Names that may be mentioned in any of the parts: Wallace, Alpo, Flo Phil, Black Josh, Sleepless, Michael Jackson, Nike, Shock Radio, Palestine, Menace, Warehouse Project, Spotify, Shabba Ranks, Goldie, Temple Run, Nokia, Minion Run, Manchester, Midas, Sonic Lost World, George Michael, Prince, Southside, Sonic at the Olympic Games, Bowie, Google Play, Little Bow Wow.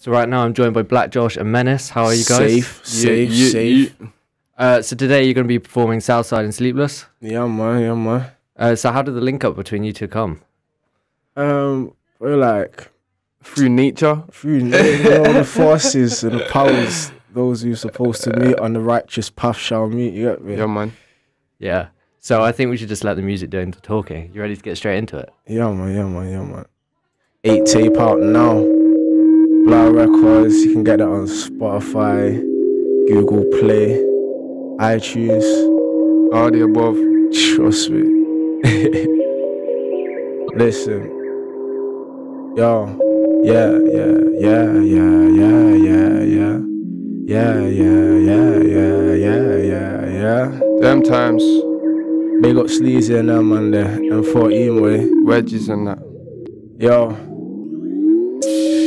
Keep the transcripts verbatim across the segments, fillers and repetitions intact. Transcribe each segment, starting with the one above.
So right now I'm joined by Black Josh and Menace. How are you guys? Safe, safe, you, safe. You, uh, so today you're going to be performing Southside and Sleepless? Yeah, man, yeah, man. Uh, so how did the link up between you two come? Um, we're like... Through nature. Through nature, all the forces and the powers, those you're supposed to meet on the righteous path shall meet, you get me? Yeah, man. Yeah. So I think we should just let the music do the talking. You ready to get straight into it? Yeah, man, yeah, man, yeah, man. eight Tape out now. Black Records, you can get that on Spotify, Google Play, iTunes. All the above. Trust me. Listen. Yo. Yeah, yeah, yeah, yeah, yeah, yeah, yeah. Yeah, yeah, yeah, yeah, yeah, yeah, yeah. Them times. Big up Sleazy and them and there, and fourteen way. Wedges and that. Yo.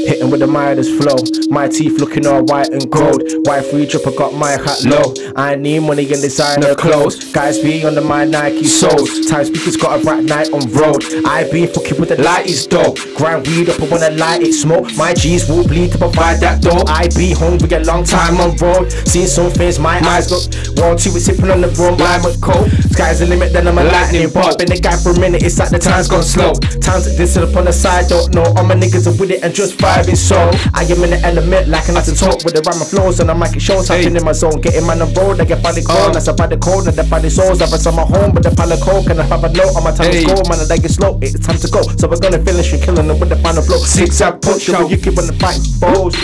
Hitting with the Midas flow. My teeth looking all white and cold. Wifey tripper got my hat low. I need money and designer clothes. Guys be on the my Nike soles. Time speakers got a rat night on road. I be fucking with the lighties though. Grind weed up, I wanna light it smoke. My G's will bleed to provide that dough. I be hungry a long time on road. Seen some things my eyes look. One two is sipping on the broom, I'm a cold. Sky's the limit, then I'm a lightning bolt. Been the guy for a minute, it's like the time's gone slow. Times that this up on the side, don't know. All my niggas are with it and just five. So I am in the element, like I to talk with the rhyme and flows, and I'm like it shows. Hey. Hopping in my zone, getting man on road, I get by the corner, I by the corner, the by the souls. I was on my home with the pile of coke, and I have a note on my time hey. To go, man. I like it slow, it's time to go. So we're gonna finish and killing them with the final blow. Six I push, yo, you keep on the fight, balls.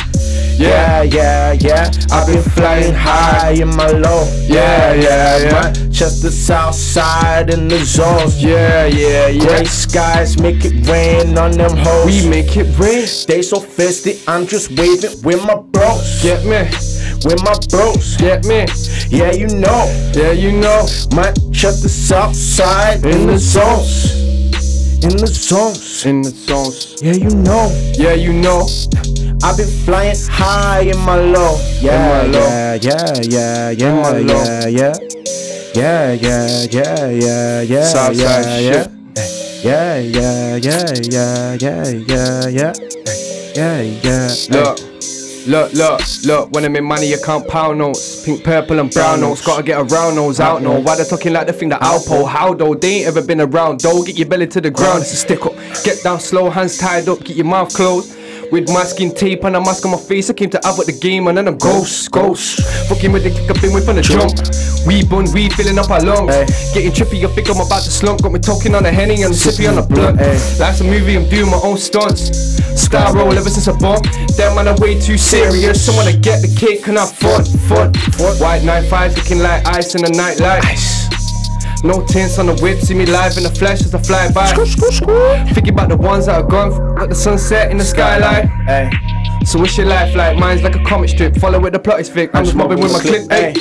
Yeah, yeah, yeah. I've been flying high in my low. Yeah, yeah, yeah. Manchester, Southside in the zones. Yeah, yeah, yeah. Great skies make it rain on them hoes. We make it rain. They so thirsty, I'm just waving with my bros. Get me. With my bros, get me. Yeah, you know. Yeah, you know. Manchester, Southside in the zones. In the zones. In the zones. Yeah, you know. Yeah, you know. I've been flying high in my low. Yeah, yeah, yeah, yeah, yeah, yeah, yeah. Yeah, yeah, yeah, yeah, yeah. Southside shit. Yeah, yeah, yeah, yeah, yeah, yeah, yeah. Yeah, yeah. Look, look, look, look. When I'm in money, you can't pound notes. Pink, purple, and brown notes. Gotta get around those out no. Why they talking like they think the Alpo? How though? They ain't ever been around. Though get your belly to the ground. It's a stick up. Get down slow, hands tied up. Get your mouth closed. With my skin tape and a mask on my face, I came to have up the game and then I'm ghost, ghost. Fucking with the kick I've been with on the jump. We bun weed, filling up our lungs. Ay. Getting trippy, I think I'm about to slump. Got me talking on a Henny and sippy on a blunt. Ay. Life's a movie, I'm doing my own stunts. Star roll ever since I bump. Damn man, I'm way too serious. Someone to get the cake and have fun, fun. White nine fives looking like ice in the nightlight. Ice. No tints on the whip, see me live in the flesh as I fly by. Thinking about the ones that are gone, got the sunset in the skyline. Ay. So what's your life like? Mine's like a comic strip, follow with the plot is thick. I'm just mobbing with my clip. Ay.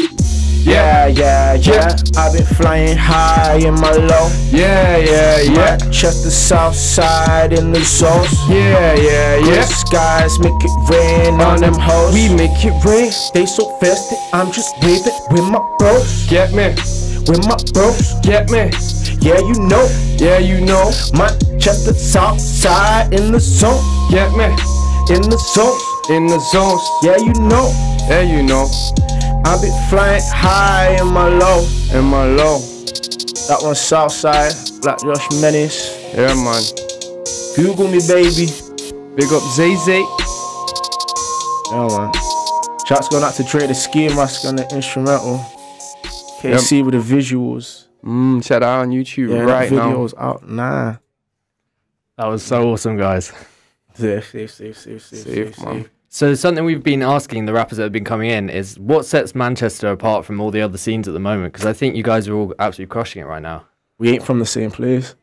Yeah, yeah, yeah. I've been flying high in my low. Yeah, yeah, yeah. Manchester, Southside in the zones. Yeah, yeah, yeah. Good skies make it rain on them hoes. We make it rain. They so thirsty, I'm just waving with my bros. Get me. With my bros, get me. Yeah, you know. Yeah, you know. Manchester, Southside in the zone. Get me. In the zones. In the zones. Yeah, you know. Yeah, you know. I be flying high in my low. In my low. That one's Southside. Black Josh, Menace. Yeah, man. Google me, baby. Big up Zay Zay. Yeah, man. Shout's going out to Trade the Ski Mask on the instrumental. K C yep. With the visuals. Mm, check that out on YouTube yeah, right videos now. Videos out now. That was so awesome, guys. Safe, safe, safe, safe, safe, safe, man. So something we've been asking the rappers that have been coming in is what sets Manchester apart from all the other scenes at the moment? Because I think you guys are all absolutely crushing it right now. We ain't from the same place.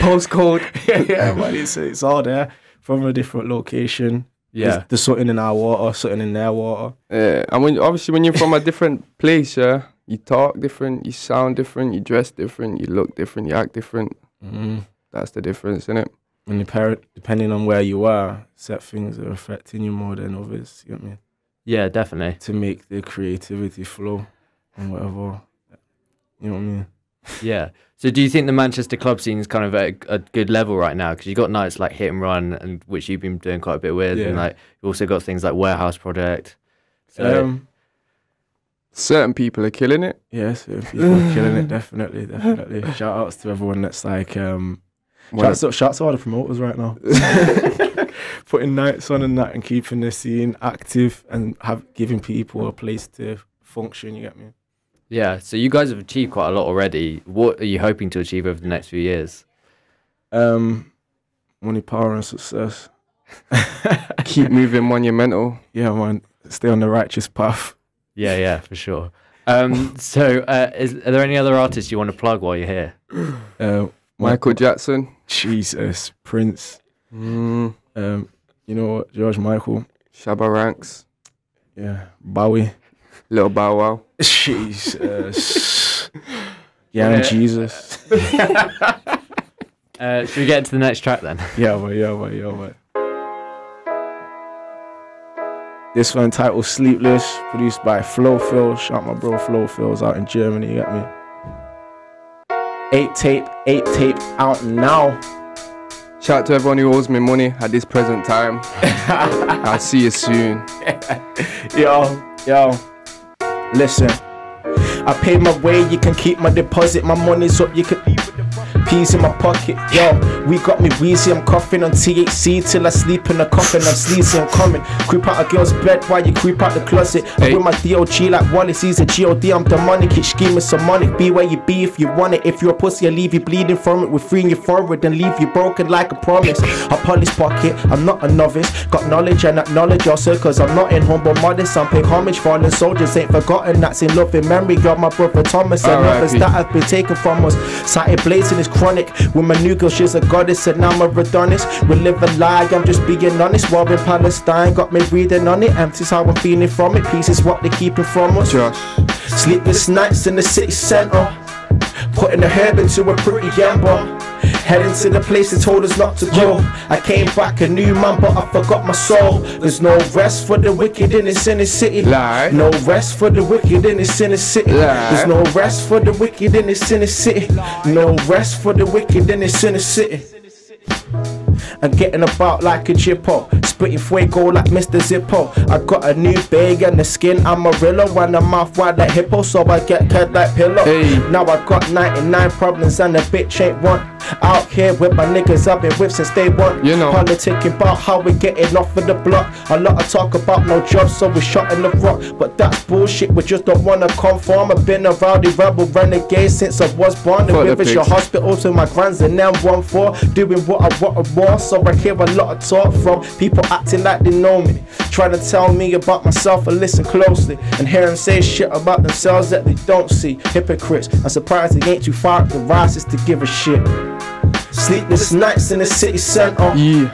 Postcode. Yeah, but it's, it's all there. From a different location. Yeah, there's, there's something in our water, something in their water. Yeah, and when obviously when you're from a different place, yeah, you talk different, you sound different, you dress different, you look different, you act different. Mm. That's the difference, isn't it? And your parent, depending on where you are, set things are affecting you more than others. You know what I mean? Yeah, definitely. To make the creativity flow and whatever. You know what I mean? Yeah. So do you think the Manchester club scene is kind of at a good level right now? Because you've got nights like Hit and Run, and which you've been doing quite a bit with, yeah. and like you've also got things like Warehouse Project. So um, certain people are killing it. Yeah, certain people are killing it, definitely, definitely. Shout outs to everyone that's like, um, shouts to, shout to all the promoters right now. Putting nights on and that and keeping the scene active and have giving people a place to function, you get me? Yeah, so you guys have achieved quite a lot already. What are you hoping to achieve over the next few years? Um, money, power and success. Keep moving monumental. Yeah, man, stay on the righteous path. Yeah, yeah, for sure. Um, so uh, is, are there any other artists you want to plug while you're here? Uh, Michael Jackson. Jesus, Prince. Mm. Um, you know what, George Michael. Shabba Ranks. Yeah, Bowie. Little Bow Wow. Jesus. Yeah, yeah. Jesus. uh, should we get to the next track then? Yeah, well, yeah, well, yeah, well. This one titled Sleepless, produced by Flo Phil. Shout my bro Flo Phil's out in Germany, you got me? eight tape, eight tape out now. Shout out to everyone who owes me money at this present time. I'll see you soon. Yo, yo. Listen, I pay my way, you can keep my deposit, my money's up, you can leave with the peas in my pocket. Yo, we got me wheezy, I'm coughing on T H C till I sleep in a coffin. I'm sleazy, I'm coming, creep out a girl's bed while you creep out the closet. Hey. I'm with my D O G like Wallace, he's a G O D, I'm demonic, it's scheming sermonic, be where you be if you want it. If you're a pussy, I'll leave you bleeding from it, we're freeing you forward and leave you broken like a promise. I polish pocket, I'm not a novice, got knowledge and acknowledge also, cause I'm not in humble modest, I'm paying homage, fallen soldiers ain't forgotten, that's in love in memory, you're my brother Thomas, and others that have been taken from us. Sighted blazing is chronic, with my new girl, she's a goddess, and I'm a Radonis. We live a lie, I'm just being honest, war in Palestine, got me reading on it, empty's how I'm feeling from it, peace is what they're keeping from us. Josh. Sleepless nights in the city centre, putting the herb into a pretty amber. Heading to the place they told us not to go. I came back a new man, but I forgot my soul. There's no rest for the wicked in this inner city. Lie. No rest for the wicked in this inner city. Lie. There's no rest for the wicked in this inner city. No rest for the wicked in this inner city. I'm getting about like a Jippo, spitting fuego like Mister Zippo. I got a new bag and the skin Amarillo, and a mouth wide like hippo, so I get cut like pillow. Hey. Now I got ninety-nine problems and a bitch ain't one. Out here with my niggas I've been with since day one. You know, politicking about how we getting off of the block. A lot of talk about no jobs, so we shot in the rock, but that's bullshit. We just don't wanna conform. I've been a rowdy rebel renegade since I was born. The river's your hospital to my grands and now one for doing what I want and more. So I hear a lot of talk from people acting like they know me, trying to tell me about myself and listen closely, and hear them say shit about themselves that they don't see. Hypocrites, I'm surprised they ain't too far up the rise is to give a shit. Sleepless nights in the city centre, yeah.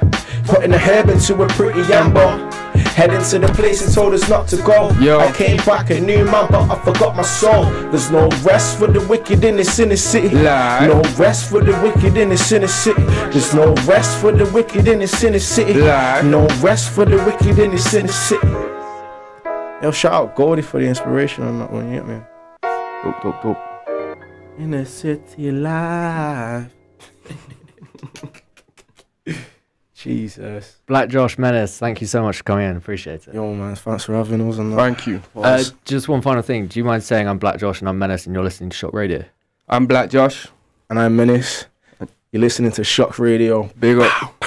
Putting the herb into a pretty amber. Heading to the place they told us not to go. Yo. I came back a new man, but I forgot my soul. There's no rest for the wicked in this inner city. Lie. No rest for the wicked in this inner city. There's no rest for the wicked in this inner city. Lie. No rest for the wicked in this inner city. Yo, shout out Goldie for the inspiration on that one, you get me? Dope, dope, dope. Inner city life. Jesus. Black Josh, Menace, thank you so much for coming in. Appreciate it. Yo, man, thanks for having us. And thank you. Uh, just one final thing. Do you mind saying I'm Black Josh and I'm Menace and you're listening to Shock Radio? I'm Black Josh. And I'm Menace. You're listening to Shock Radio. Big up.